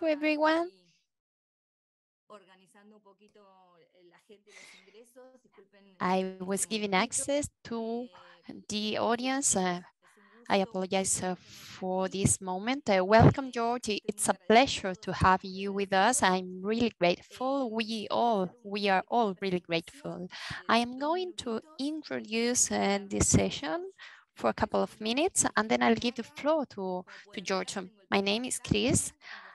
to everyone. I was given access to the audience. I apologize for this moment. Welcome, George. It's a pleasure to have you with us. I'm really grateful. We are all really grateful. I am going to introduce this session for a couple of minutes, and then I'll give the floor to George. My name is Chris.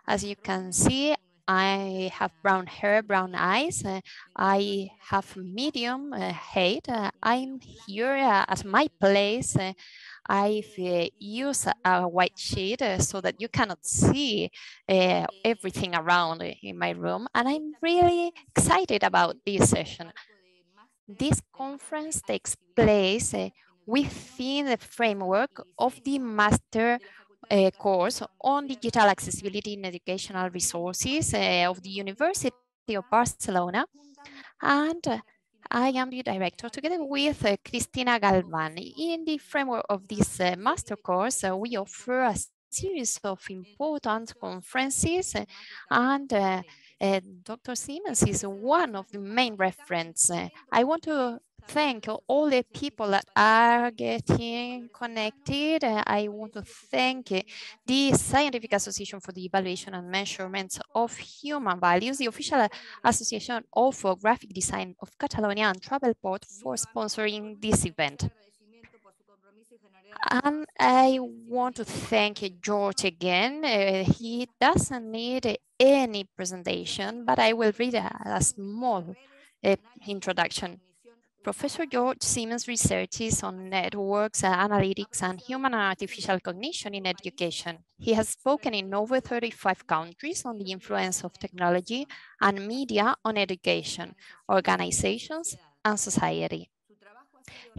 As you can see, I have brown hair, brown eyes. I have medium height. I'm here at my place. I've used a white sheet so that you cannot see everything around in my room. And I'm really excited about this session. This conference takes place within the framework of the master course on digital accessibility in educational resources of the University of Barcelona. And I am the director together with Cristina Galvan. In the framework of this master course, we offer a series of important conferences, and Dr. Siemens is one of the main references. I want to thank all the people that are getting connected. I want to thank the Scientific Association for the Evaluation and Measurements of Human Values, the Official Association of Graphic Design of Catalonia, and Travelport for sponsoring this event. And I want to thank George again. He doesn't need any presentation, but I will read a small introduction. Professor George Siemens researches on networks, analytics, and human and artificial cognition in education. He has spoken in over 35 countries on the influence of technology and media on education, organizations, and society.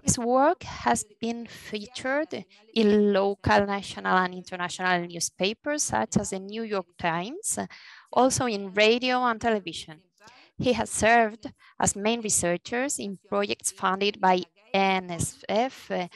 His work has been featured in local, national, and international newspapers, such as the New York Times, also in radio and television. He has served as main researchers in projects funded by NSF,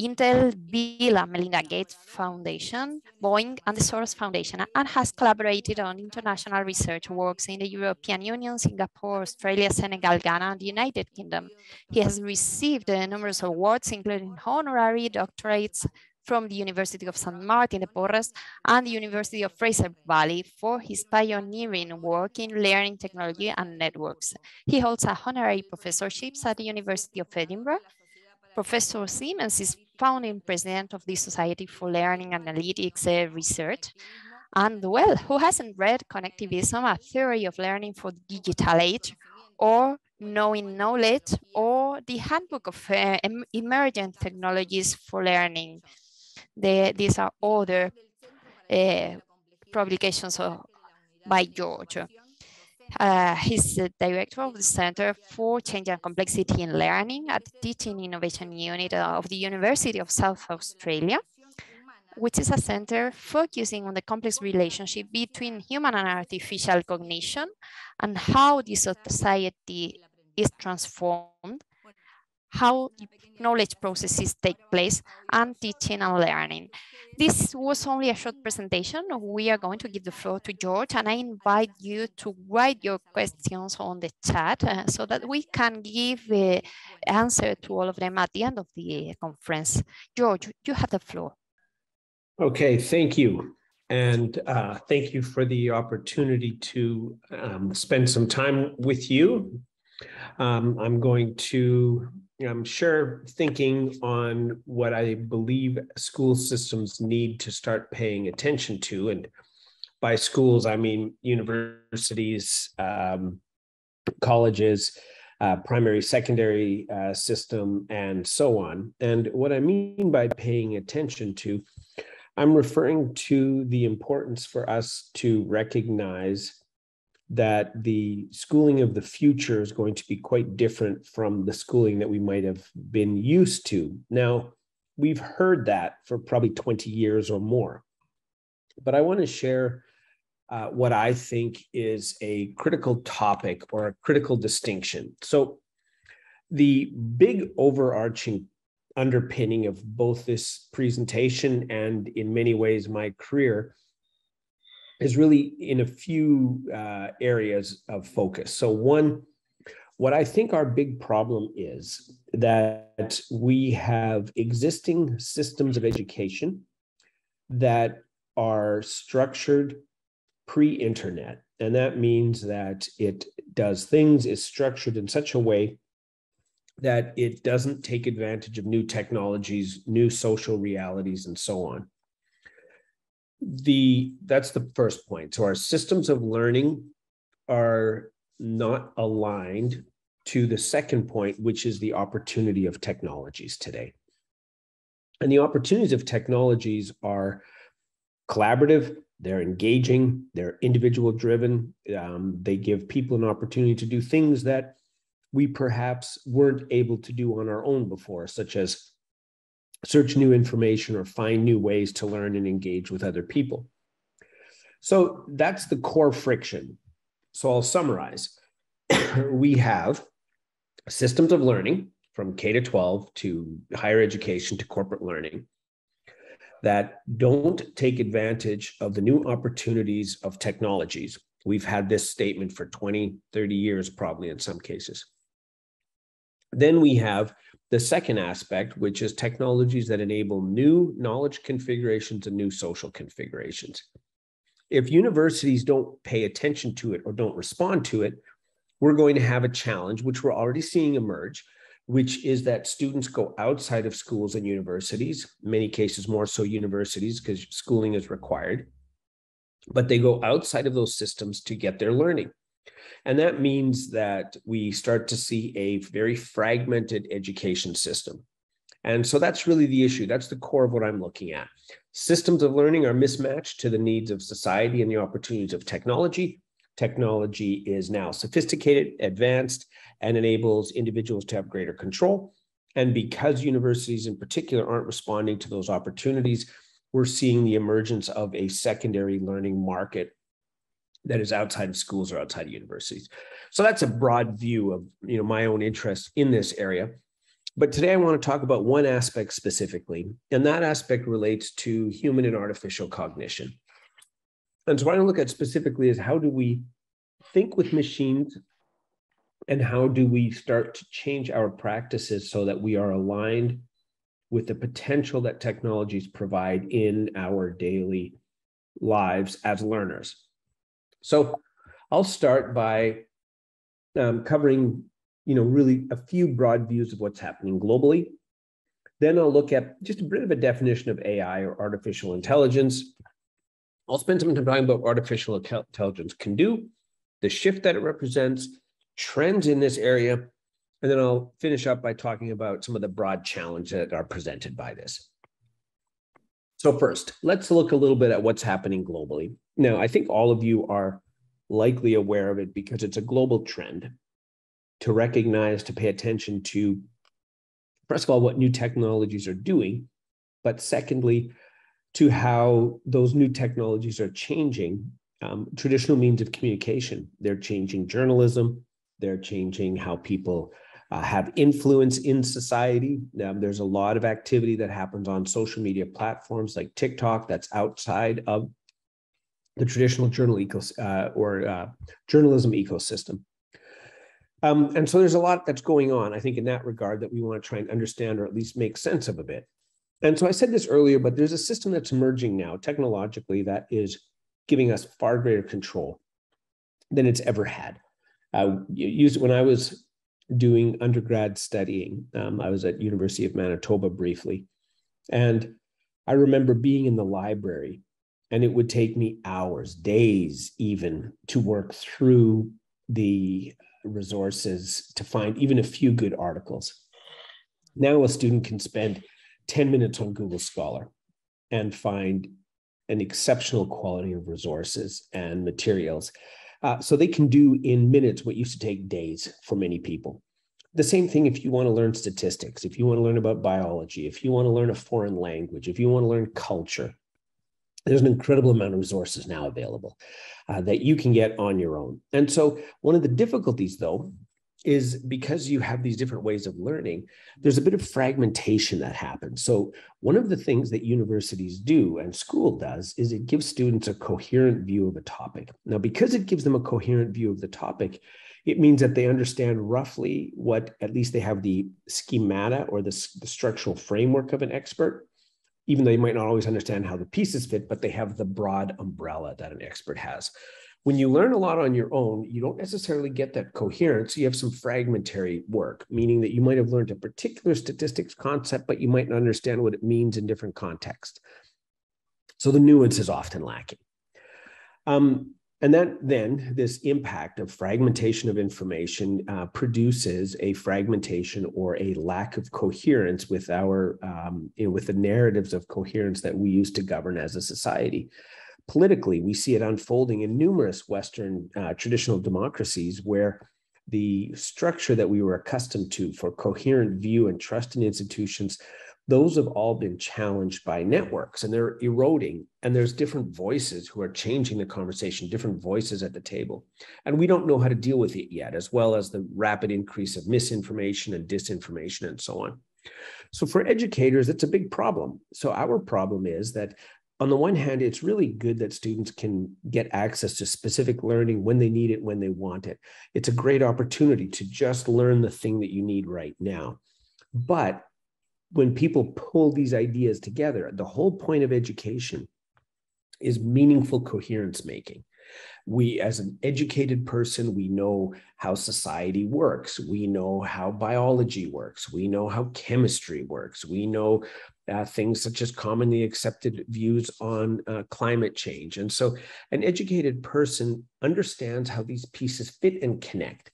Intel, Bill and Melinda Gates Foundation, Boeing, and the Soros Foundation, and has collaborated on international research works in the European Union, Singapore, Australia, Senegal, Ghana, and the United Kingdom. He has received numerous awards, including honorary doctorates from the University of San Martin de Porres and the University of Fraser Valley for his pioneering work in learning technology and networks. He holds a honorary professorship at the University of Edinburgh. Professor Siemens is founding president of the Society for Learning Analytics Research, and well, who hasn't read Connectivism, A Theory of Learning for the Digital Age, or Knowing Knowledge, or the Handbook of Emerging Technologies for Learning. These are other publications by George. He's the director of the Center for Change and Complexity in Learning at the Teaching Innovation Unit of the University of South Australia, which is a center focusing on the complex relationship between human and artificial cognition and how the society is transformed, how knowledge processes take place, and teaching and learning. This was only a short presentation. We are going to give the floor to George, and I invite you to write your questions on the chat so that we can give an answer to all of them at the end of the conference. George, you have the floor. Okay, thank you. And thank you for the opportunity to spend some time with you. I'm going to, I'm sure, thinking on what I believe school systems need to start paying attention to. And by schools, I mean universities, colleges, primary, secondary system, and so on. And what I mean by paying attention to, I'm referring to the importance for us to recognize that the schooling of the future is going to be quite different from the schooling that we might have been used to. Now, we've heard that for probably 20 years or more, but I want to share what I think is a critical topic or a critical distinction. So the big overarching underpinning of both this presentation and in many ways my career is really in a few areas of focus. So one, what I think our big problem is that we have existing systems of education that are structured pre-internet. And that means that it does things, is structured in such a way that it doesn't take advantage of new technologies, new social realities, and so on. That's the first point. So our systems of learning are not aligned to the second point, which is the opportunity of technologies today. And the opportunities of technologies are collaborative, they're engaging, they're individual driven. They give people an opportunity to do things that we perhaps weren't able to do on our own before, such as search new information or find new ways to learn and engage with other people. So that's the core friction. So I'll summarize. We have systems of learning from K to 12 to higher education to corporate learning that don't take advantage of the new opportunities of technologies. We've had this statement for 20, 30 years, probably in some cases. Then we have the second aspect, which is technologies that enable new knowledge configurations and new social configurations. If universities don't pay attention to it or don't respond to it, we're going to have a challenge, which we're already seeing emerge, which is that students go outside of schools and universities, in many cases more so universities because schooling is required, but they go outside of those systems to get their learning. And that means that we start to see a very fragmented education system. And so that's really the issue. That's the core of what I'm looking at. Systems of learning are mismatched to the needs of society and the opportunities of technology. Technology is now sophisticated, advanced, and enables individuals to have greater control. And because universities in particular aren't responding to those opportunities, we're seeing the emergence of a secondary learning market that is outside of schools or outside of universities. So that's a broad view of, you know, my own interest in this area. But today I want to talk about one aspect specifically, and that aspect relates to human and artificial cognition. And so what I look at specifically is, how do we think with machines, and how do we start to change our practices so that we are aligned with the potential that technologies provide in our daily lives as learners. So I'll start by covering, you know, really a few broad views of what's happening globally. Then I'll look at just a bit of a definition of AI or artificial intelligence. I'll spend some time talking about what artificial intelligence can do, the shift that it represents, trends in this area, and then I'll finish up by talking about some of the broad challenges that are presented by this. So first, let's look a little bit at what's happening globally. Now, I think all of you are likely aware of it because it's a global trend to recognize, to pay attention to, first of all, what new technologies are doing, but secondly, to how those new technologies are changing traditional means of communication. They're changing journalism. They're changing how people have influence in society. There's a lot of activity that happens on social media platforms like TikTok that's outside of the traditional journalism ecosystem. And so there's a lot that's going on, I think, in that regard that we want to try and understand or at least make sense of a bit. And so I said this earlier, but there's a system that's emerging now technologically that is giving us far greater control than it's ever had. When I was doing undergrad studying, I was at University of Manitoba briefly, and I remember being in the library, and it would take me hours, days even, to work through the resources to find even a few good articles. Now a student can spend 10 minutes on Google Scholar and find an exceptional quality of resources and materials. So they can do in minutes what used to take days for many people. The same thing if you want to learn statistics, if you want to learn about biology, if you want to learn a foreign language, if you want to learn culture, there's an incredible amount of resources now available that you can get on your own. And so one of the difficulties, though, is because you have these different ways of learning, there's a bit of fragmentation that happens. So one of the things that universities do and school does is it gives students a coherent view of a topic. Now, because it gives them a coherent view of the topic, it means that they understand roughly what, at least they have the schemata or the structural framework of an expert, even though you might not always understand how the pieces fit, but they have the broad umbrella that an expert has. When you learn a lot on your own, you don't necessarily get that coherence. You have some fragmentary work, meaning that you might have learned a particular statistics concept, but you might not understand what it means in different contexts. So the nuance is often lacking. And that then this impact of fragmentation of information produces a fragmentation or a lack of coherence with our with the narratives of coherence that we use to govern as a society. Politically, we see it unfolding in numerous Western traditional democracies where the structure that we were accustomed to for coherent view and trust in institutions, those have all been challenged by networks and they're eroding, and there's different voices who are changing the conversation, different voices at the table. And we don't know how to deal with it yet, as well as the rapid increase of misinformation and disinformation and so on. So for educators, it's a big problem. So our problem is that on the one hand, it's really good that students can get access to specific learning when they need it, when they want it. It's a great opportunity to just learn the thing that you need right now. But when people pull these ideas together, the whole point of education is meaningful coherence making. We, as an educated person, we know how society works. We know how biology works. We know how chemistry works. We know things such as commonly accepted views on climate change. And so an educated person understands how these pieces fit and connect.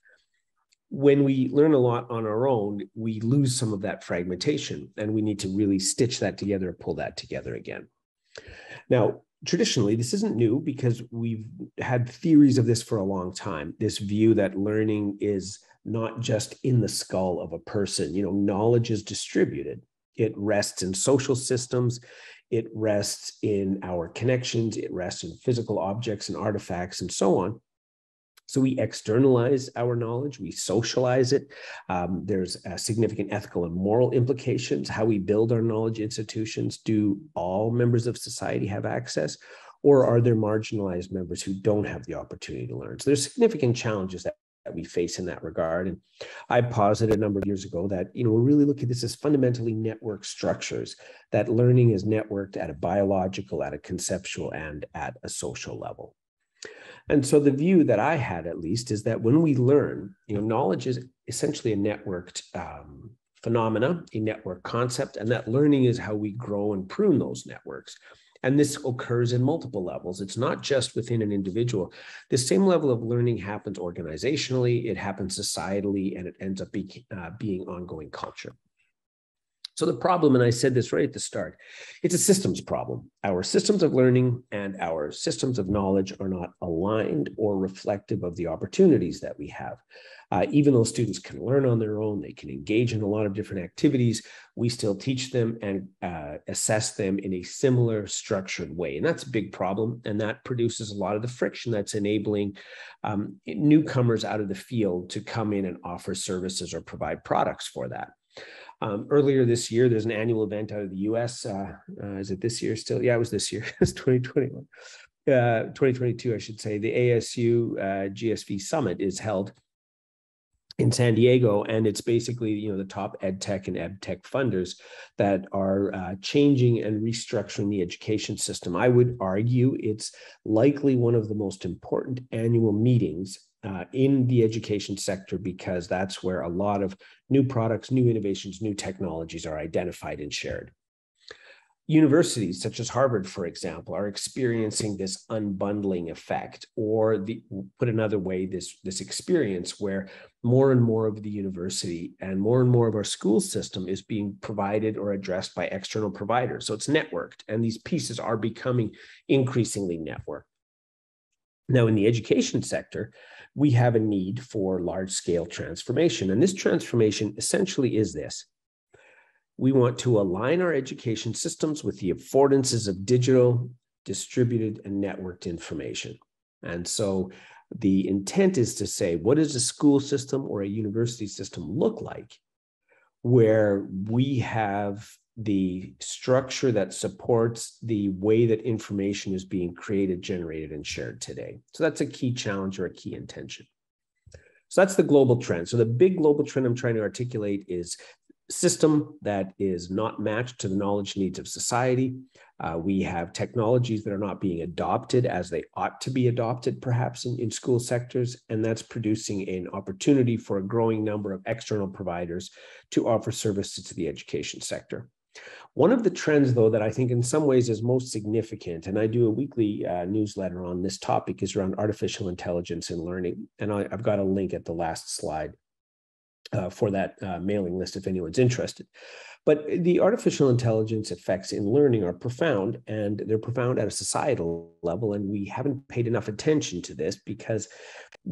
When we learn a lot on our own, we lose some of that fragmentation, and we need to really stitch that together, pull that together again. Now, traditionally, this isn't new because we've had theories of this for a long time, this view that learning is not just in the skull of a person. You know, knowledge is distributed. It rests in social systems. It rests in our connections. It rests in physical objects and artifacts and so on. So we externalize our knowledge, we socialize it. There's significant ethical and moral implications. How we build our knowledge institutions, do all members of society have access, or are there marginalized members who don't have the opportunity to learn? So there's significant challenges that we face in that regard. And I posited a number of years ago that, you know, we're really looking at this as fundamentally network structures, that learning is networked at a biological, at a conceptual, and at a social level. And so the view that I had, at least, is that when we learn, you know, knowledge is essentially a networked phenomena, a network concept, and that learning is how we grow and prune those networks. And this occurs in multiple levels. It's not just within an individual. The same level of learning happens organizationally, it happens societally, and it ends up being ongoing culture. So the problem, and I said this right at the start, it's a systems problem. Our systems of learning and our systems of knowledge are not aligned or reflective of the opportunities that we have. Even though students can learn on their own, they can engage in a lot of different activities, we still teach them and assess them in a similar structured way. And that's a big problem. And that produces a lot of the friction that's enabling newcomers out of the field to come in and offer services or provide products for that. Earlier this year, there's an annual event out of the US. Is it this year still? Yeah, it was this year. It's 2021. 2022, I should say. The ASU GSV Summit is held in San Diego, and it's basically, you know, the top ed tech and eb tech funders that are changing and restructuring the education system. I would argue it's likely one of the most important annual meetings in the education sector, because that's where a lot of new products, new innovations, new technologies are identified and shared. Universities such as Harvard, for example, are experiencing this unbundling effect, or put another way, this experience where more and more of the university and more of our school system is being provided or addressed by external providers. So it's networked, and these pieces are becoming increasingly networked. Now, in the education sector, we have a need for large-scale transformation. And this transformation essentially is this. We want to align our education systems with the affordances of digital, distributed, and networked information. And so The intent is to say, what does a school system or a university system look like where we have the structure that supports the way that information is being created, generated, and shared today? So that's a key challenge or a key intention. So that's the global trend. So the big global trend I'm trying to articulate is system that is not matched to the knowledge needs of society. We have technologies that are not being adopted as they ought to be adopted, perhaps in school sectors, and that's producing an opportunity for a growing number of external providers to offer services to the education sector. One of the trends, though, that I think in some ways is most significant, and I do a weekly newsletter on this topic, is around artificial intelligence and learning. And I've got a link at the last slide for that mailing list if anyone's interested. But the artificial intelligence effects in learning are profound, and they're profound at a societal level, and we haven't paid enough attention to this because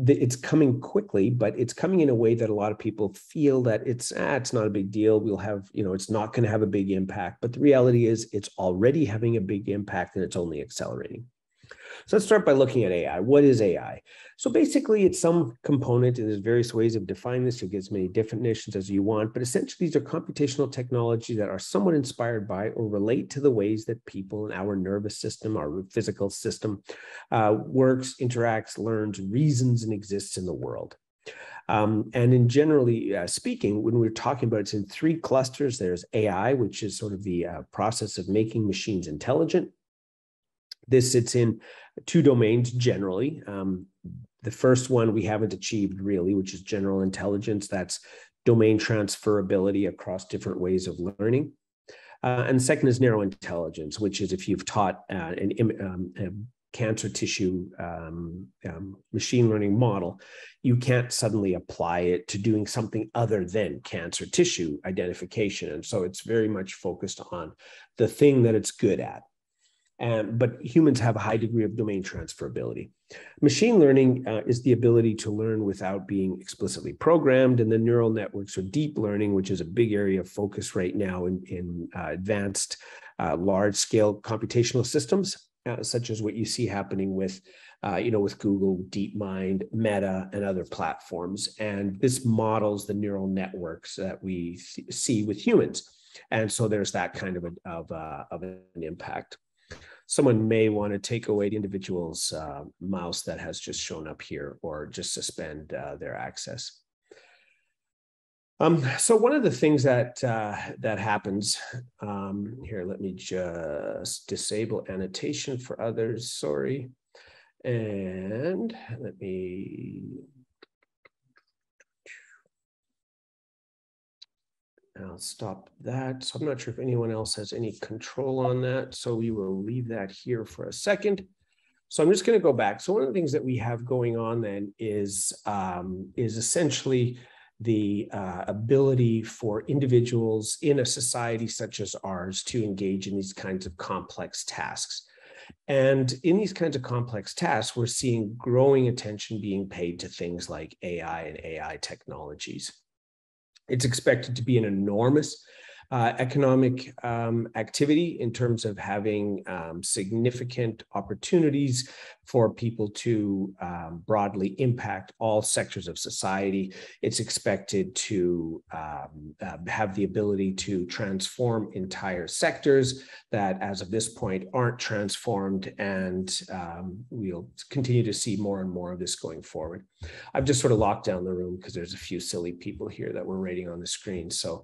it's coming quickly, but it's coming in a way that a lot of people feel that it's not a big deal, we'll have, you know, it's not going to have a big impact. But the reality is it's already having a big impact, and it's only accelerating. So let's start by looking at AI. What is AI? So basically, it's some component, and there's various ways of defining this. You'll get as many definitions as you want, but essentially these are computational technology that are somewhat inspired by or relate to the ways that people in our nervous system, our physical system, works, interacts, learns, reasons, and exists in the world. And in generally speaking, when we're talking about it, it's in three clusters. There's AI, which is sort of the process of making machines intelligent. This sits in two domains generally. The first one we haven't achieved really, which is general intelligence. That's domain transferability across different ways of learning. And the second is narrow intelligence, which is if you've taught a cancer tissue machine learning model, you can't suddenly apply it to doing something other than cancer tissue identification. And so it's very much focused on the thing that it's good at. But humans have a high degree of domain transferability. Machine learning is the ability to learn without being explicitly programmed, and the neural networks or deep learning, which is a big area of focus right now in advanced large-scale computational systems, such as what you see happening with Google, DeepMind, Meta, and other platforms. And this models the neural networks that we see with humans, and so there's that kind of an impact. Someone may want to take away the individual's mouse that has just shown up here, or just suspend their access. So one of the things that happens here, let me just disable annotation for others, sorry. And let me, I'll stop that. So I'm not sure if anyone else has any control on that. So we will leave that here for a second. So I'm just going to go back. So one of the things that we have going on then is essentially the ability for individuals in a society such as ours to engage in these kinds of complex tasks. And in these kinds of complex tasks, we're seeing growing attention being paid to things like AI and AI technologies. It's expected to be an enormous economic activity in terms of having significant opportunities for people to broadly impact all sectors of society. It's expected to have the ability to transform entire sectors that, as of this point, aren't transformed, and we'll continue to see more and more of this going forward. I've just sort of locked down the room because there's a few silly people here that were writing on the screen. So,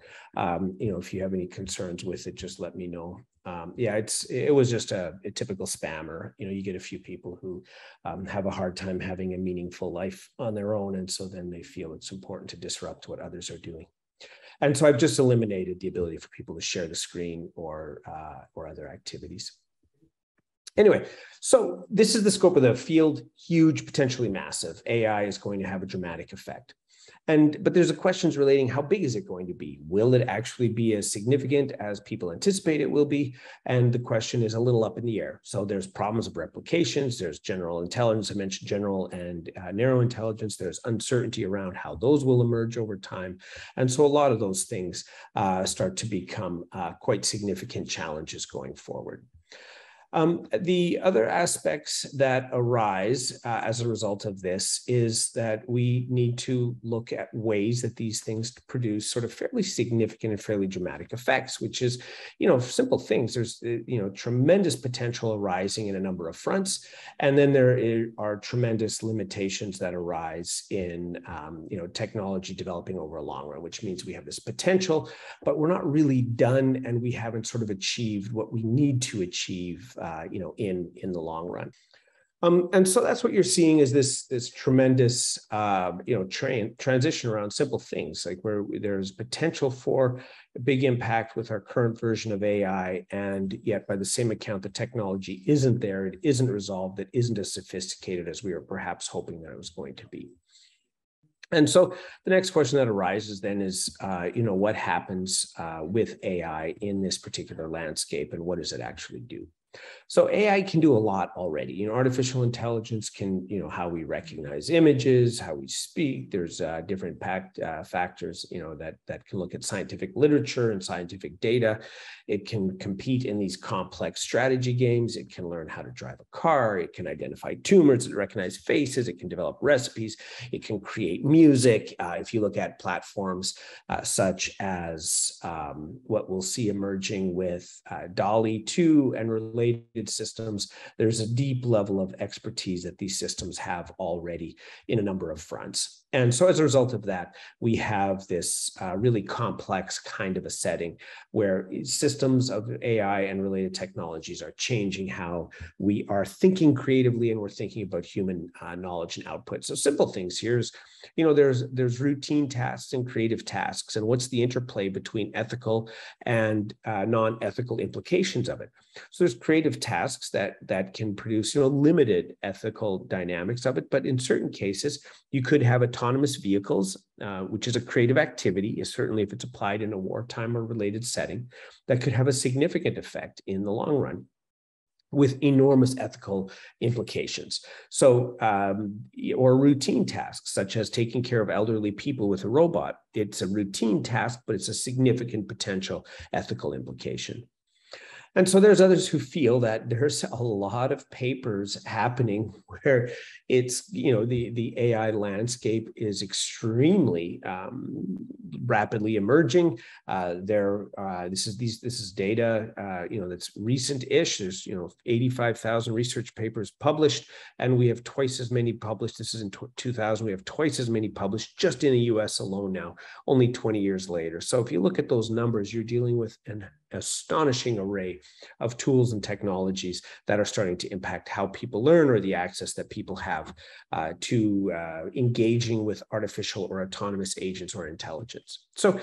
if you have any concerns with it, just let me know. Yeah, it was just a typical spammer. You know, you get a few people who have a hard time having a meaningful life on their own, and so then they feel it's important to disrupt what others are doing. And so I've just eliminated the ability for people to share the screen or other activities. Anyway, so this is the scope of the field. Huge, potentially massive. AI is going to have a dramatic effect. But there's a questions relating, how big is it going to be? Will it actually be as significant as people anticipate it will be? And the question is a little up in the air. So there's problems of replications, there's general intelligence, I mentioned general and narrow intelligence, there's uncertainty around how those will emerge over time. And so a lot of those things start to become quite significant challenges going forward. The other aspects that arise as a result of this is that we need to look at ways that these things produce sort of fairly significant and fairly dramatic effects, which is, you know, simple things. There's, you know, tremendous potential arising in a number of fronts. And then there are tremendous limitations that arise in, you know, technology developing over a long run, which means we have this potential, but we're not really done and we haven't sort of achieved what we need to achieve you know, in the long run. And so that's what you're seeing is this tremendous, you know, transition around simple things, like where there's potential for a big impact with our current version of AI, and yet by the same account, the technology isn't there, it isn't resolved, it isn't as sophisticated as we were perhaps hoping that it was going to be. And so the next question that arises then is, you know, what happens with AI in this particular landscape, and what does it actually do? So AI can do a lot already. You know, artificial intelligence can, you know, how we recognize images, how we speak. There's different factors, you know, that can look at scientific literature and scientific data. It can compete in these complex strategy games. It can learn how to drive a car. It can identify tumors. It recognize faces. It can develop recipes. It can create music. If you look at platforms such as what we'll see emerging with DALI 2 and related systems, there's a deep level of expertise that these systems have already in a number of fronts. And so as a result of that, we have this really complex kind of a setting where systems of AI and related technologies are changing how we are thinking creatively, and we're thinking about human knowledge and output. So simple things here is, you know, there's routine tasks and creative tasks, and what's the interplay between ethical and non-ethical implications of it. So there's creative tasks that can produce, you know, limited ethical dynamics of it, but in certain cases, you could have autonomous vehicles, which is a creative activity, certainly if it's applied in a wartime or related setting, that could have a significant effect in the long run, with enormous ethical implications. So, or routine tasks, such as taking care of elderly people with a robot. It's a routine task, but it's a significant potential ethical implication. And so there's others who feel that there's a lot of papers happening where it's, you know, the AI landscape is extremely rapidly emerging. This is data, you know, that's recent-ish. There's, you know, 85,000 research papers published, and we have twice as many published. This is in 2000. We have twice as many published just in the U.S. alone now, only 20 years later. So if you look at those numbers, you're dealing with an astonishing array of tools and technologies that are starting to impact how people learn or the access that people have to engaging with artificial or autonomous agents or intelligence. So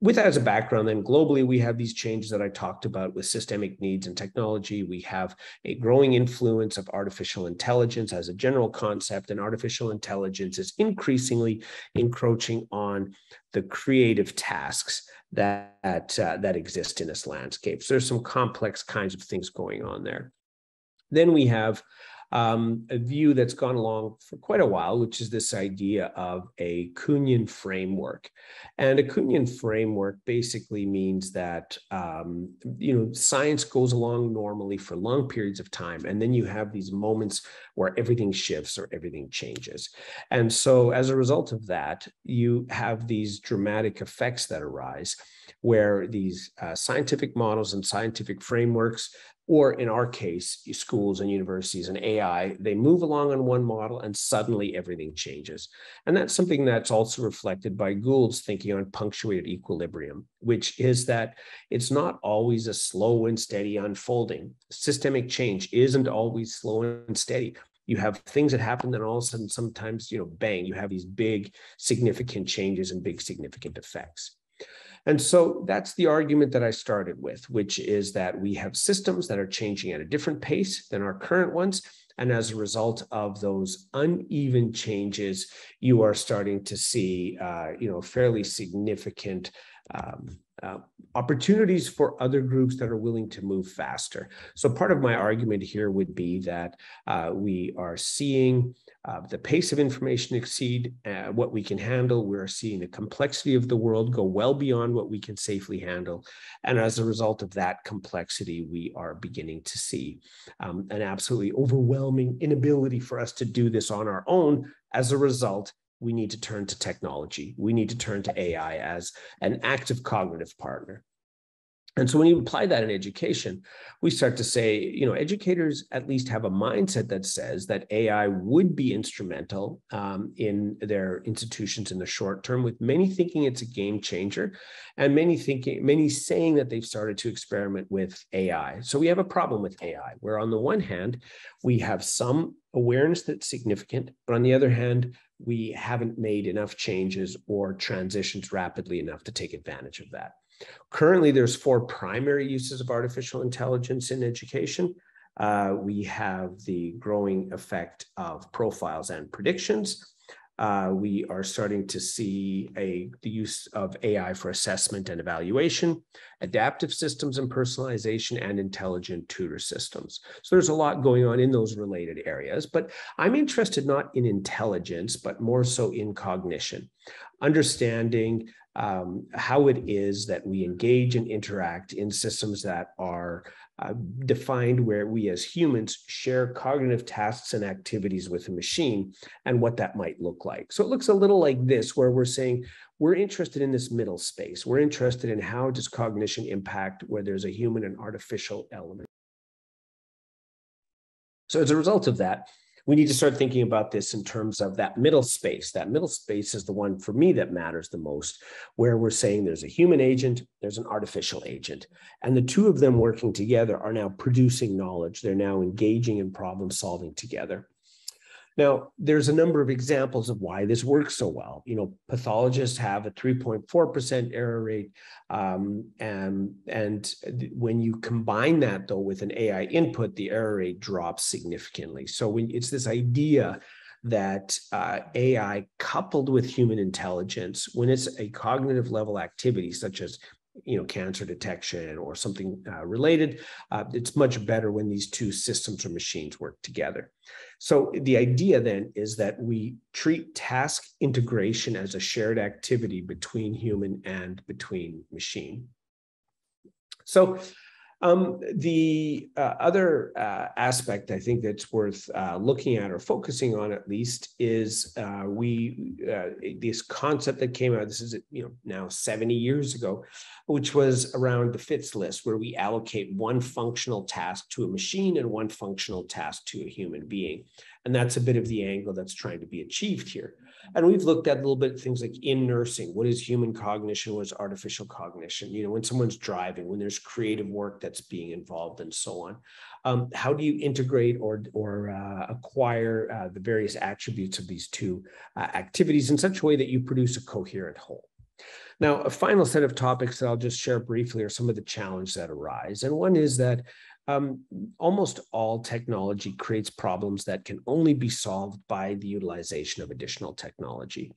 with that as a background, then globally, we have these changes that I talked about with systemic needs and technology. We have a growing influence of artificial intelligence as a general concept, and artificial intelligence is increasingly encroaching on the creative tasks that exist in this landscape. So there's some complex kinds of things going on there. Then we have a view that's gone along for quite a while, which is this idea of a Kuhnian framework. And a Kuhnian framework basically means that, you know, science goes along normally for long periods of time, and then you have these moments where everything shifts or everything changes. And so as a result of that, you have these dramatic effects that arise where these scientific models and scientific frameworks, or in our case, schools and universities and AI, they move along on one model and suddenly everything changes. And that's something that's also reflected by Gould's thinking on punctuated equilibrium, which is that it's not always a slow and steady unfolding. Systemic change isn't always slow and steady. You have things that happen, then all of a sudden, sometimes, you know, bang, you have these big significant changes and big significant effects. And so that's the argument that I started with, which is that we have systems that are changing at a different pace than our current ones. And as a result of those uneven changes, you are starting to see, you know, fairly significant opportunities for other groups that are willing to move faster. So part of my argument here would be that we are seeing The pace of information exceed what we can handle. We're seeing the complexity of the world go well beyond what we can safely handle. And as a result of that complexity, we are beginning to see an absolutely overwhelming inability for us to do this on our own. As a result, we need to turn to technology. We need to turn to AI as an active cognitive partner. And so when you apply that in education, we start to say, you know, educators at least have a mindset that says that AI would be instrumental in their institutions in the short term, with many thinking it's a game changer and many saying that they've started to experiment with AI. So we have a problem with AI, where on the one hand, we have some awareness that's significant, but on the other hand, we haven't made enough changes or transitions rapidly enough to take advantage of that. Currently, there's four primary uses of artificial intelligence in education. We have the growing effect of profiles and predictions. We are starting to see the use of AI for assessment and evaluation, adaptive systems and personalization, and intelligent tutor systems. So there's a lot going on in those related areas, but I'm interested not in intelligence, but more so in cognition, understanding how it is that we engage and interact in systems that are defined where we as humans share cognitive tasks and activities with a machine, and what that might look like. So it looks a little like this, where we're saying we're interested in this middle space. We're interested in how does cognition impact where there's a human and artificial element. So as a result of that, we need to start thinking about this in terms of that middle space. That middle space is the one for me that matters the most, where we're saying there's a human agent, there's an artificial agent, and the two of them working together are now producing knowledge. They're now engaging in problem solving together. Now, there's a number of examples of why this works so well. You know, pathologists have a 3.4% error rate. And when you combine that, though, with an AI input, the error rate drops significantly. So it's this idea that AI coupled with human intelligence, when it's a cognitive level activity, such as cancer detection or something related, it's much better when these two systems or machines work together. So the idea then is that we treat task integration as a shared activity between human and between machine. So the other aspect I think that's worth looking at or focusing on, at least, is this concept that came out, this is now 70 years ago, which was around the FITS list, where we allocate one functional task to a machine and one functional task to a human being. And that's a bit of the angle that's trying to be achieved here. And we've looked at a little bit things like in nursing, what is human cognition, what is artificial cognition, when someone's driving, when there's creative work that's being involved, and so on. How do you integrate or acquire the various attributes of these two activities in such a way that you produce a coherent whole? Now, a final set of topics that I'll just share briefly are some of the challenges that arise. And one is that almost all technology creates problems that can only be solved by the utilization of additional technology.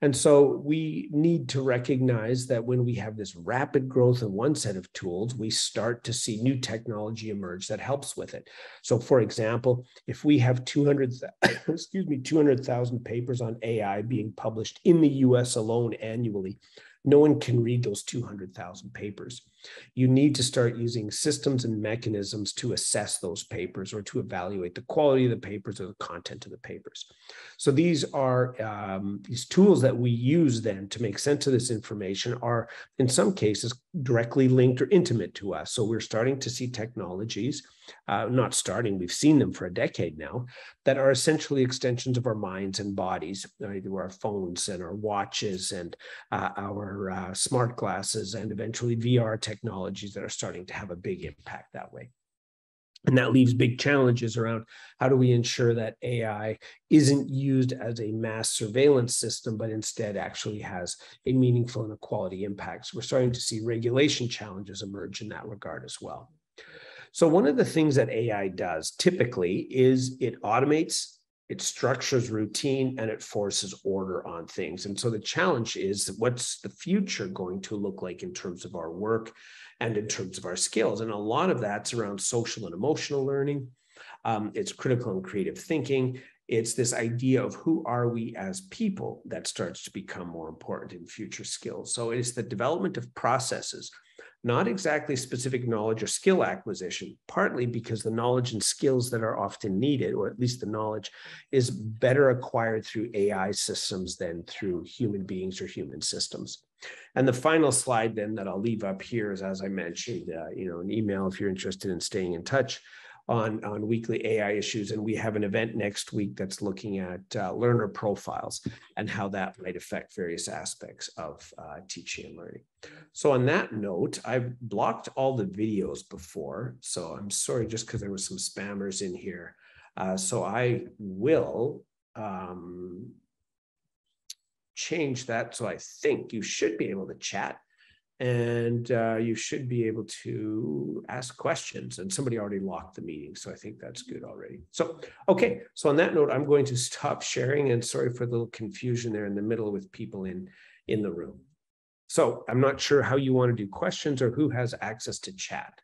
And so we need to recognize that when we have this rapid growth in one set of tools, we start to see new technology emerge that helps with it. So for example, if we have 200,000 papers on AI being published in the US alone annually, no one can read those 200,000 papers. You need to start using systems and mechanisms to assess those papers or to evaluate the quality of the papers or the content of the papers. So these are these tools that we use then to make sense of this information are in some cases directly linked or intimate to us. So we're starting to see technologies, we've seen them for a decade now, that are essentially extensions of our minds and bodies, our phones and our watches and our smart glasses and eventually VR technologies that are starting to have a big impact that way. And that leaves big challenges around how do we ensure that AI isn't used as a mass surveillance system, but instead actually has a meaningful and a quality impact. So we're starting to see regulation challenges emerge in that regard as well. So one of the things that AI does typically is it automates, it structures routine, and it forces order on things. And so the challenge is, what's the future going to look like in terms of our work and in terms of our skills? And a lot of that's around social and emotional learning. It's critical and creative thinking. It's this idea of who are we as people that starts to become more important in future skills. So it's the development of processes, not exactly specific knowledge or skill acquisition, partly because the knowledge and skills that are often needed, or at least the knowledge, is better acquired through AI systems than through human beings or human systems. And the final slide then that I'll leave up here is, as I mentioned, an email if you're interested in staying in touch on weekly AI issues. And we have an event next week that's looking at learner profiles and how that might affect various aspects of teaching and learning. So on that note, I've blocked all the videos before, so I'm sorry, just because there were some spammers in here. So I will change that. So I think you should be able to chat. And you should be able to ask questions, and somebody already locked the meeting. So I think that's good already. So, okay. So on that note, I'm going to stop sharing, and sorry for the little confusion there in the middle with people in the room. So I'm not sure how you want to do questions or who has access to chat.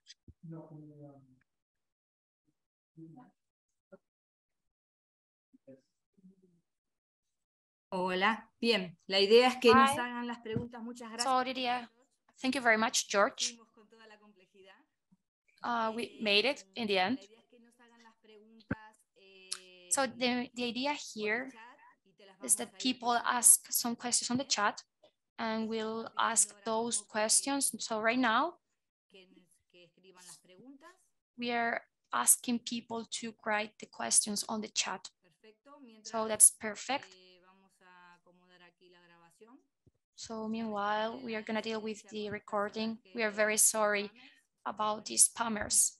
Hola. Bien. La idea es que nos hagan las preguntas. Muchas gracias. Sorry, dear. Thank you very much, George. We made it in the end. So the idea here is that people ask some questions on the chat, and we'll ask those questions. So right now, we are asking people to write the questions on the chat. So that's perfect. So meanwhile, we are going to deal with the recording. We are very sorry about these spammers.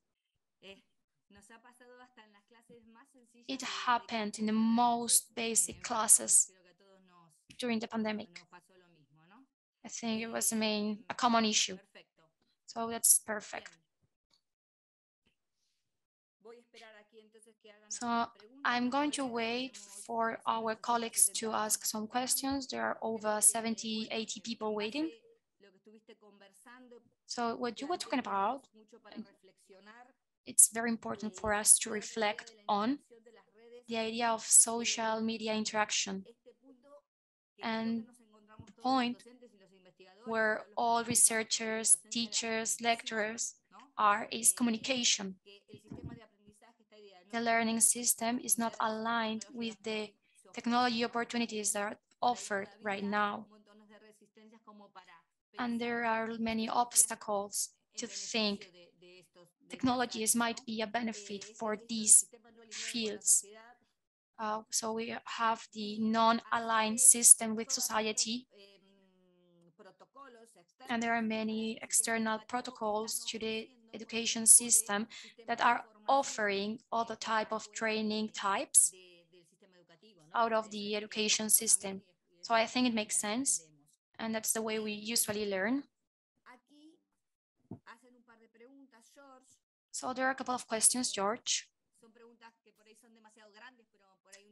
It happened in the most basic classes during the pandemic. I think it was a common issue. So that's perfect. So I'm going to wait for our colleagues to ask some questions. There are over 70, 80 people waiting. So what you were talking about, it's very important for us to reflect on the idea of social media interaction and the point where all researchers, teachers, lecturers are is communication. The learning system is not aligned with the technology opportunities that are offered right now. And there are many obstacles to think technologies might be a benefit for these fields. So we have the non-aligned system with society. And there are many external protocols to the education system that are offering other type of training types out of the education system. So I think it makes sense, and that's the way we usually learn. So there are a couple of questions, George.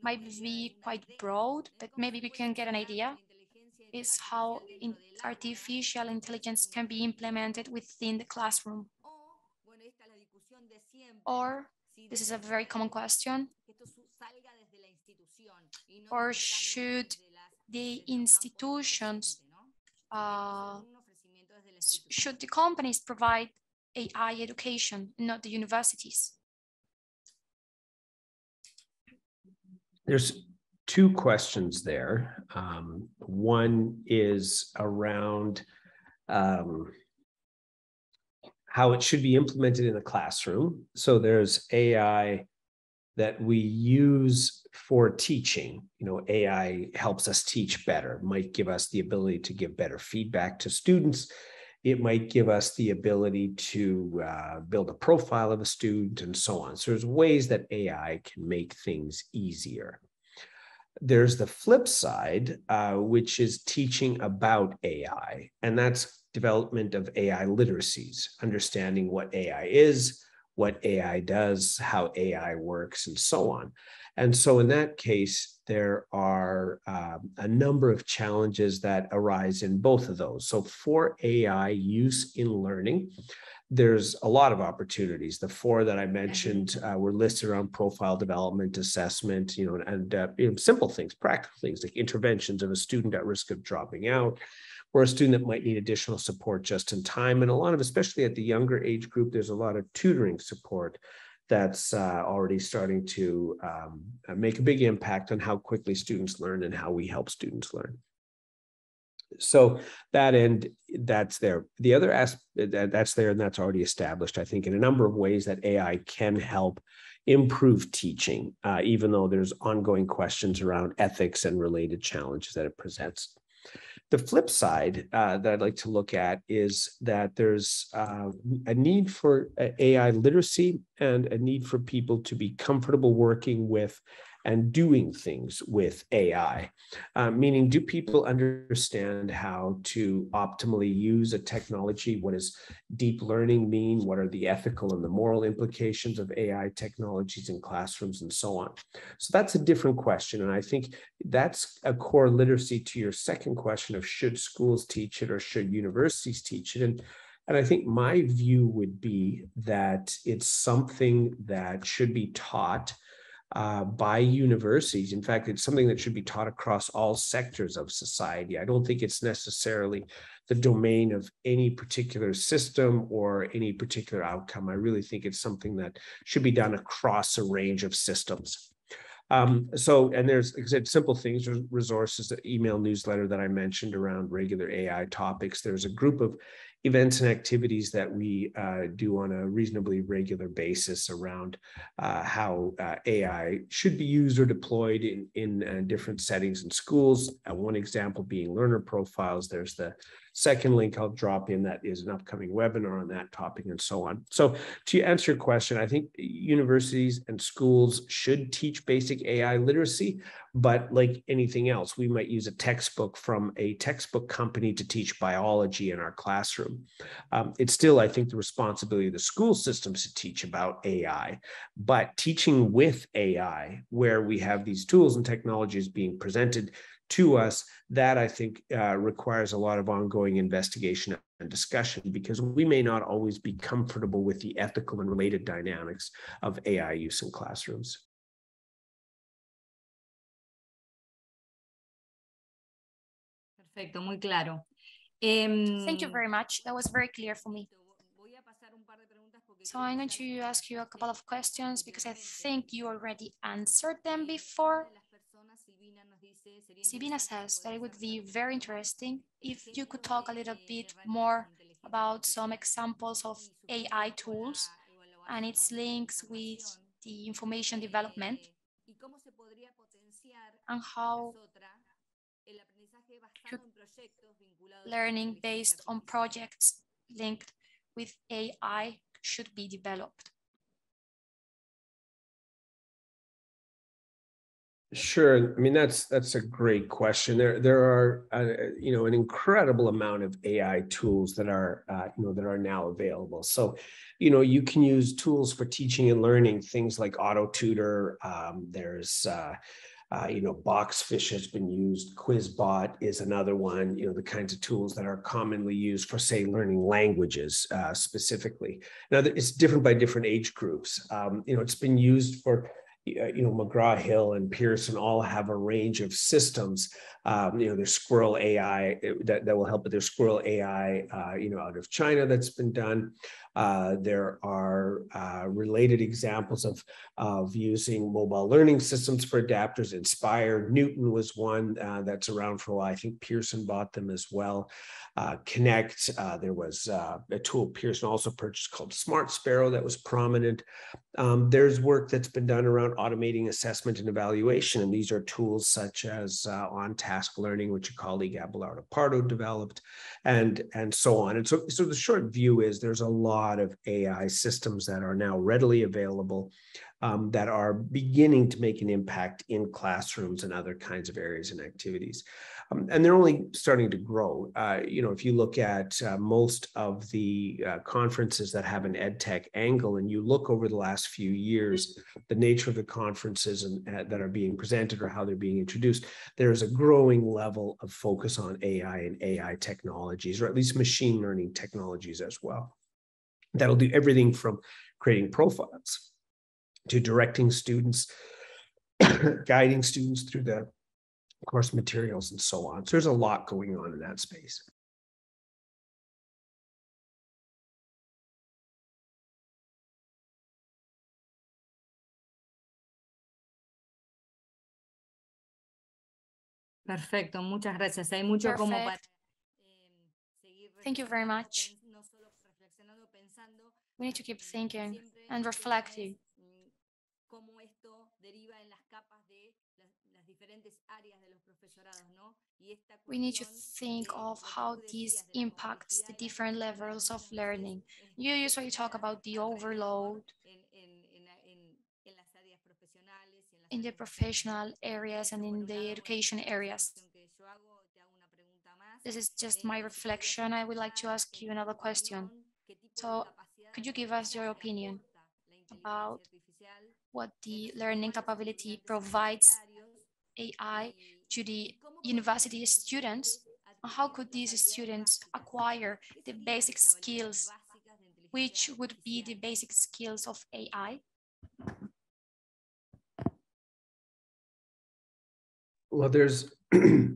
Might be quite broad, but maybe we can get an idea. Is how artificial intelligence can be implemented within the classroom. Or, this is a very common question, or should the institutions, should the companies provide AI education, not the universities? There's two questions there. One is around how it should be implemented in a classroom. So there's AI that we use for teaching. You know, AI helps us teach better, might give us the ability to give better feedback to students. It might give us the ability to build a profile of a student and so on. So there's ways that AI can make things easier. There's the flip side, which is teaching about AI, and that's development of AI literacies, understanding what AI is, what AI does, how AI works, and so on. And so in that case, there are a number of challenges that arise in both of those. So for AI use in learning, there's a lot of opportunities. The four that I mentioned were listed around profile development, assessment, and simple things, practical things like interventions of a student at risk of dropping out, or a student that might need additional support just in time. And a lot of, especially at the younger age group, there's a lot of tutoring support that's already starting to make a big impact on how quickly students learn and how we help students learn. So that end, that's there. The other aspect that's there, and that's already established, I think, in a number of ways that AI can help improve teaching, even though there's ongoing questions around ethics and related challenges that it presents. The flip side that I'd like to look at is that there's a need for AI literacy and a need for people to be comfortable working with and doing things with AI, meaning do people understand how to optimally use a technology? What does deep learning mean? What are the ethical and the moral implications of AI technologies in classrooms and so on? So that's a different question. And I think that's a core literacy to your second question of should schools teach it or should universities teach it? And I think my view would be that it's something that should be taught by universities. In fact, it's something that should be taught across all sectors of society. I don't think it's necessarily the domain of any particular system or any particular outcome. I really think it's something that should be done across a range of systems. And there's, like I said, simple things, resources, the email newsletter that I mentioned around regular AI topics. There's a group of events and activities that we do on a reasonably regular basis around how AI should be used or deployed in different settings in schools. One example being learner profiles. There's the second link I'll drop in that is an upcoming webinar on that topic and so on. So to answer your question, I think universities and schools should teach basic AI literacy, but like anything else, we might use a textbook from a textbook company to teach biology in our classroom. It's still, I think, the responsibility of the school systems to teach about AI, but teaching with AI, where we have these tools and technologies being presented to us, that I think requires a lot of ongoing investigation and discussion, because we may not always be comfortable with the ethical and related dynamics of AI use in classrooms. Perfecto, muy claro. Thank you very much. That was very clear for me. So I'm going to ask you a couple of questions because I think you already answered them before. Sibina says that it would be very interesting if you could talk a little bit more about some examples of AI tools and its links with the information development and how learning based on projects linked with AI should be developed. Sure. I mean, that's a great question. There are, an incredible amount of AI tools that are, that are now available. So, you can use tools for teaching and learning, things like AutoTutor. There's, Boxfish has been used. QuizBot is another one, the kinds of tools that are commonly used for, say, learning languages specifically. Now, it's different by different age groups. It's been used for, McGraw-Hill and Pearson all have a range of systems. There's Squirrel AI that will help, but there's Squirrel AI, out of China that's been done. There are related examples of using mobile learning systems for adapters. Inspired, Newton was one that's around for a while. I think Pearson bought them as well. Connect, there was a tool Pearson also purchased called Smart Sparrow that was prominent. There's work that's been done around automating assessment and evaluation, and these are tools such as on-task learning, which your colleague Abelardo Pardo developed, and so on. And so the short view is there's a lot of AI systems that are now readily available that are beginning to make an impact in classrooms and other kinds of areas and activities. And they're only starting to grow. If you look at most of the conferences that have an EdTech angle, and you look over the last few years, the nature of the conferences and that are being presented or how they're being introduced, there's a growing level of focus on AI and AI technologies, or at least machine learning technologies as well. That'll do everything from creating profiles to directing students, guiding students through the course materials and so on. So there's a lot going on in that space. Perfecto, muchas gracias. Hay mucho como para seguir. Thank you very much. We need to keep thinking and reflecting . We need to think of how this impacts the different levels of learning. You usually talk about the overload in the professional areas and in the education areas. This is just my reflection. I would like to ask you another question. So could you give us your opinion about what the learning capability provides AI to the university students? How could these students acquire the basic skills? Which would be the basic skills of AI? Well, there's a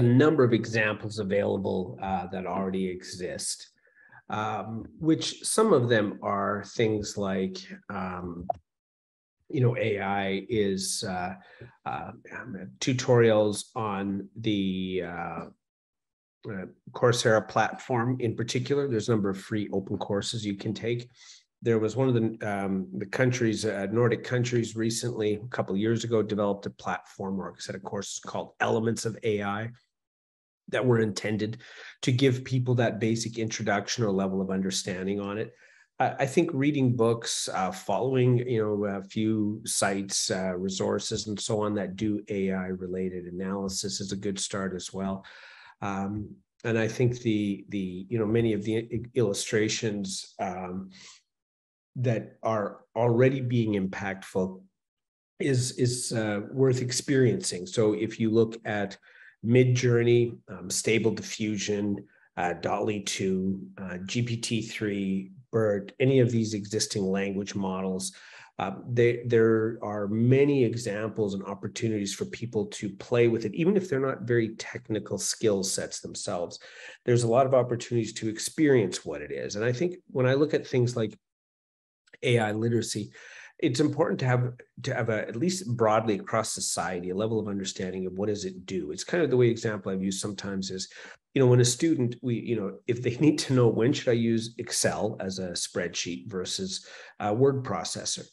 number of examples available that already exist, which some of them are things like, AI is tutorials on the Coursera platform in particular. There's a number of free open courses you can take. There was one of the countries, Nordic countries recently, a couple of years ago, developed a platform or a set of courses called Elements of AI that were intended to give people that basic introduction or level of understanding on it. I think reading books, following a few sites, resources, and so on that do AI-related analysis is a good start as well. And I think the many of the illustrations that are already being impactful is worth experiencing. So if you look at Midjourney, Stable Diffusion, DALI 2, GPT-3, BERT, any of these existing language models, there are many examples and opportunities for people to play with it, even if they're not very technical skill sets themselves. There's a lot of opportunities to experience what it is. And I think when I look at things like AI literacy, it's important to have at least broadly across society, a level of understanding of what does it do. It's kind of the way example I've used sometimes is, when a student, if they need to know when should I use Excel as a spreadsheet versus a word processor.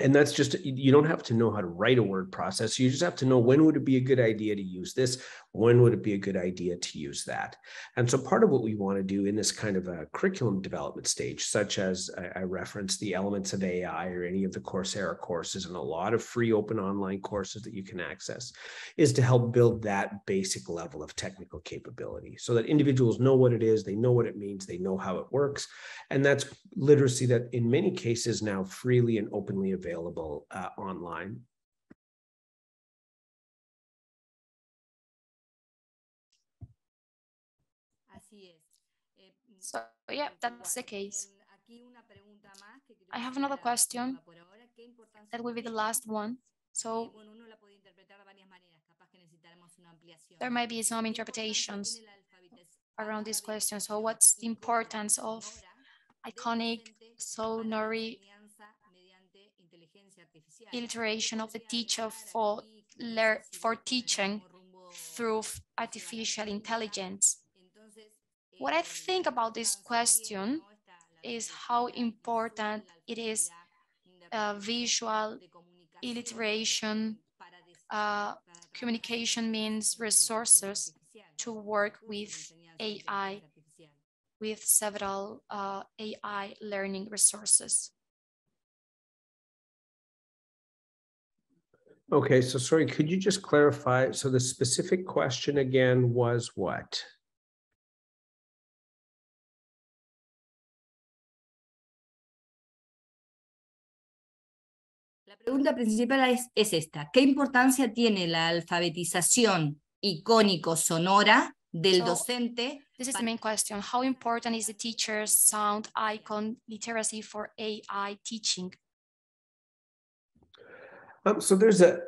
And that's just, you don't have to know how to write a word processor. You just have to know when would it be a good idea to use this? When would it be a good idea to use that? And so part of what we want to do in this kind of a curriculum development stage, such as I referenced the Elements of AI or any of the Coursera courses and a lot of free open online courses that you can access, is to help build that basic level of technical capability so that individuals know what it is, they know what it means, they know how it works. And that's literacy that in many cases now freely and openly available. Online. So, yeah, that's the case. I have another question that will be the last one. So, there might be some interpretations around this question. So, what's the importance of iconic, sonori, illiteration of the teacher for teaching through artificial intelligence? What I think about this question is how important it is, visual illiteration, communication means resources to work with AI, with several AI learning resources. Okay, so sorry, could you just clarify? So the specific question again was what? La pregunta principal es esta. ¿Qué importancia tiene la alfabetización icónico-sonora del docente This is the main question. How important is the teacher's sound icon literacy for AI teaching? So there's a,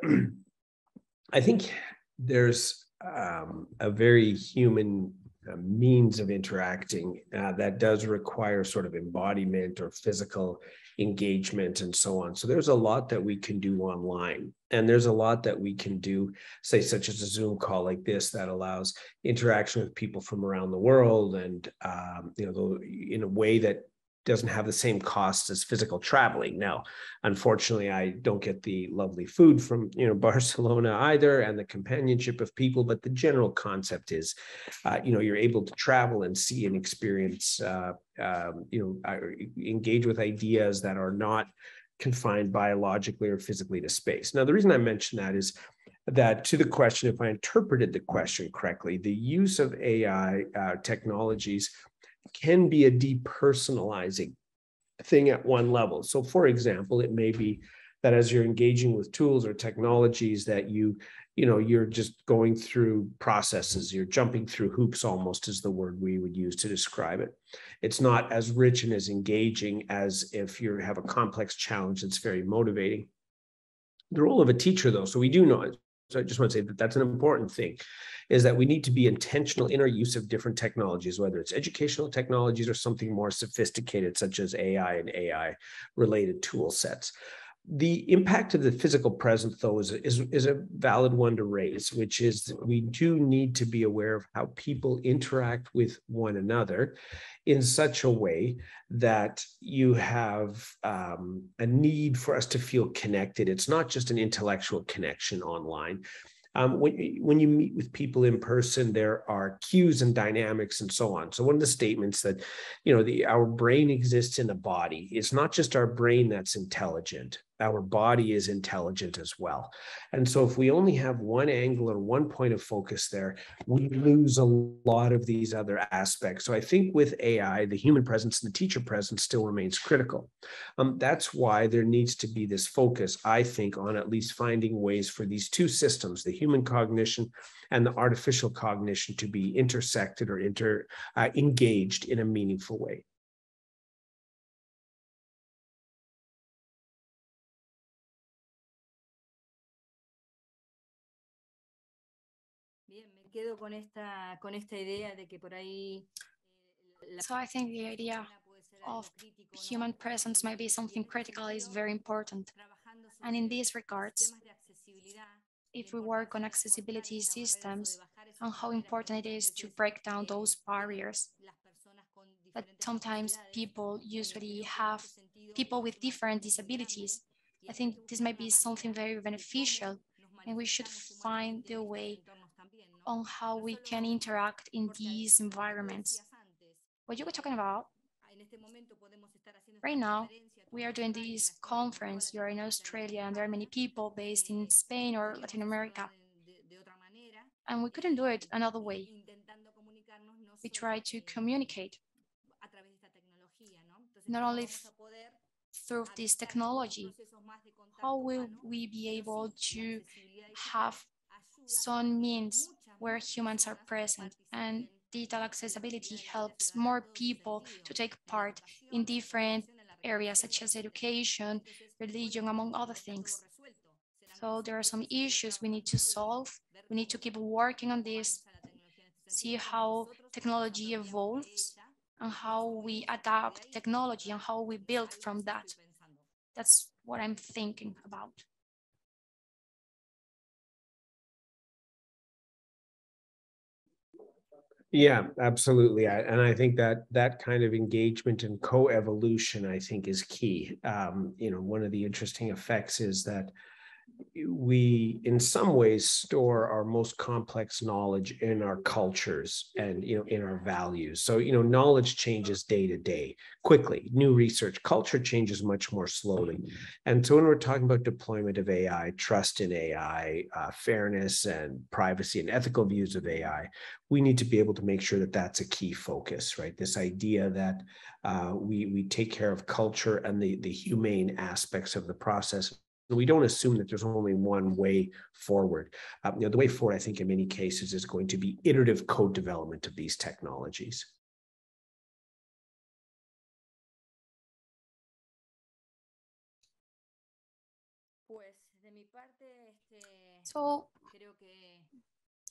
I think there's a very human means of interacting that does require sort of embodiment or physical engagement and so on. So there's a lot that we can do online, and there's a lot that we can do, say, such as a Zoom call like this that allows interaction with people from around the world, and you know, in a way that doesn't have the same cost as physical traveling. Now, unfortunately, I don't get the lovely food from, you know, Barcelona either, and the companionship of people. But the general concept is, you know, you're able to travel and see and experience, you know, engage with ideas that are not confined biologically or physically to space. Now, the reason I mention that is that, to the question, if I interpreted the question correctly, the use of AI technologies can be a depersonalizing thing at one level. So, for example, it may be that as you're engaging with tools or technologies that you know, you're just going through processes, you're jumping through hoops, almost is the word we would use to describe it. It's not as rich and as engaging as if you have a complex challenge that's very motivating. The role of a teacher, though, so we do know it. So I just want to say that that's an important thing, is that we need to be intentional in our use of different technologies, whether it's educational technologies or something more sophisticated, such as AI and AI-related tool sets. The impact of the physical presence, though, is a valid one to raise, which is we do need to be aware of how people interact with one another in such a way that you have a need for us to feel connected. It's not just an intellectual connection online. When you meet with people in person, there are cues and dynamics and so on. So one of the statements that, you know, our brain exists in a body. It's not just our brain that's intelligent. Our body is intelligent as well. And so if we only have one angle or one point of focus there, we lose a lot of these other aspects. So I think with AI, the human presence and the teacher presence still remains critical. That's why there needs to be this focus, I think, on at least finding ways for these two systems, the human cognition and the artificial cognition, to be intersected or engaged in a meaningful way. So I think the idea of human presence might be something critical is very important. And in these regards, if we work on accessibility systems and how important it is to break down those barriers, but sometimes people usually have people with different disabilities. I think this might be something very beneficial, and we should find the way on how we can interact in these environments. What you were talking about, right now, we are doing this conference. You're in Australia, and there are many people based in Spain or Latin America. And we couldn't do it another way. We tried to communicate, not only through this technology. How will we be able to have some means where humans are present, and digital accessibility helps more people to take part in different areas such as education, religion, among other things. So there are some issues we need to solve. We need to keep working on this, see how technology evolves and how we adapt technology and how we build from that. That's what I'm thinking about. Yeah, absolutely. And I think that that kind of engagement and co-evolution, I think, is key. You know, one of the interesting effects is that we, in some ways, store our most complex knowledge in our cultures and, you know, in our values. So, you know, knowledge changes day to day quickly. New research, culture changes much more slowly. And so when we're talking about deployment of AI, trust in AI, fairness and privacy and ethical views of AI, we need to be able to make sure that that's a key focus, right? This idea that we take care of culture and the humane aspects of the process So we don't assume that there's only one way forward. The way forward, I think, in many cases is going to be iterative co-development of these technologies. So,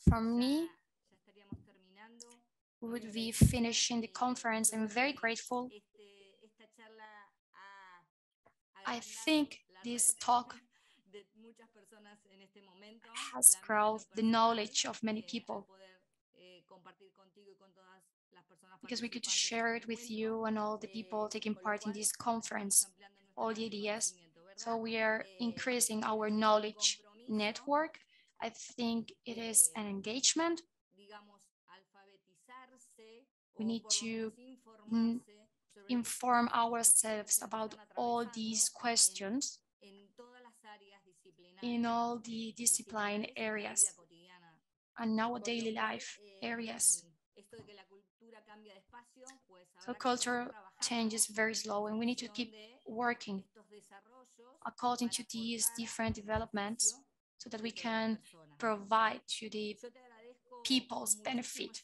from me, we would be finishing the conference. I'm very grateful. I think this talk has growth the knowledge of many people, because we could share it with you and all the people taking part in this conference, all the ideas. So we are increasing our knowledge network. I think it is an engagement. We need to inform ourselves about all these questions in all the discipline areas and our daily life areas. So culture changes very slow, and we need to keep working according to these different developments so that we can provide to the people's benefit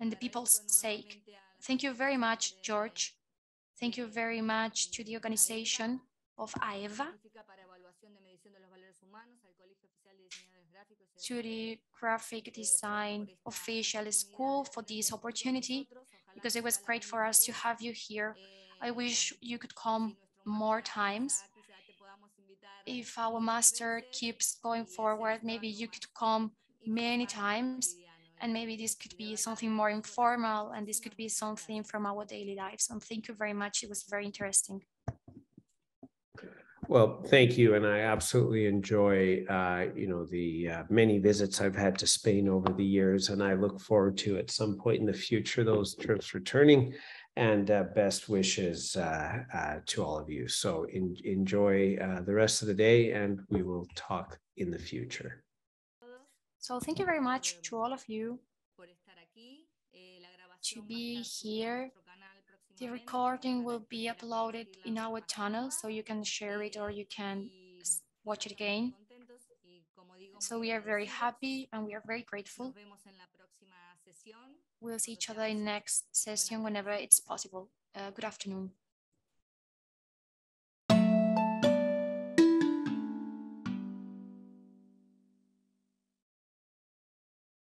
and the people's sake. Thank you very much, George. Thank you very much to the organization of AEVA, to the Graphic Design Official School for this opportunity, because it was great for us to have you here. I wish you could come more times. If our master keeps going forward, maybe you could come many times, and maybe this could be something more informal, and this could be something from our daily lives. And thank you very much. It was very interesting. Well, thank you, and I absolutely enjoy, the many visits I've had to Spain over the years, and I look forward to at some point in the future those trips returning. And best wishes to all of you. So enjoy the rest of the day, and we will talk in the future. So thank you very much to all of you to be here. The recording will be uploaded in our channel, so you can share it or you can watch it again. So we are very happy and we are very grateful. We'll see each other in next session whenever it's possible. Good afternoon.